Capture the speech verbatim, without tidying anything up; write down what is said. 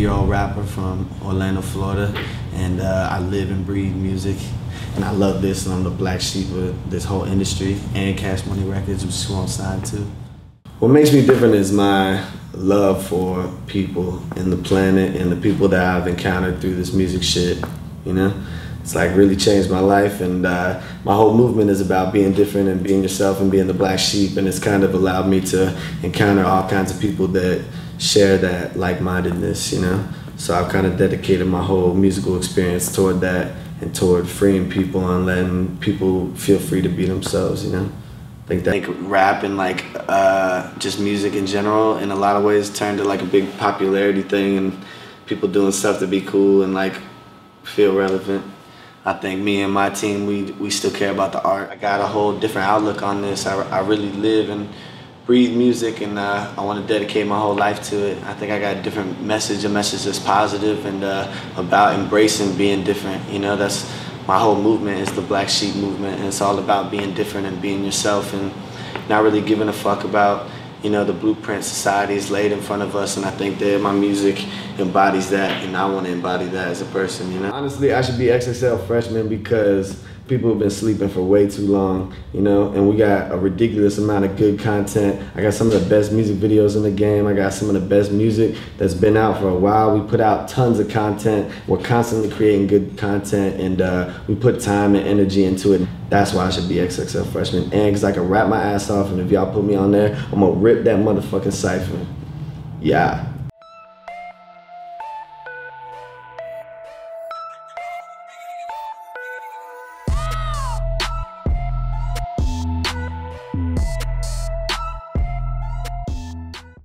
twenty-three-year-old rapper from Orlando, Florida, and uh, I live and breathe music, and I love this, and I'm the black sheep of this whole industry, and Cash Money Records, which is who I'm signed to. What makes me different is my love for people and the planet and the people that I've encountered through this music shit, you know? It's like really changed my life, and uh, my whole movement is about being different and being yourself and being the black sheep, and it's kind of allowed me to encounter all kinds of people that share that like-mindedness, you know? So I've kind of dedicated my whole musical experience toward that and toward freeing people and letting people feel free to be themselves, you know? I think that I think rap and like uh, just music in general in a lot of ways turned to like a big popularity thing and people doing stuff to be cool and like feel relevant. I think me and my team, we, we still care about the art. I got a whole different outlook on this. I, I really live and breathe music, and uh, I want to dedicate my whole life to it. I think I got a different message, a message that's positive and uh, about embracing being different. You know, that's my whole movement is the Black Sheep movement, and it's all about being different and being yourself and not really giving a fuck about, you know, the blueprint society is laid in front of us, and I think that my music embodies that, and I want to embody that as a person, you know? Honestly, I should be X X L Freshman because people have been sleeping for way too long, you know, and we got a ridiculous amount of good content. I got some of the best music videos in the game. I got some of the best music that's been out for a while. We put out tons of content. We're constantly creating good content, and uh, we put time and energy into it. That's why I should be X X L Freshman, and because I can rap my ass off, and if y'all put me on there, I'm gonna rip that motherfucking cypher. Yeah.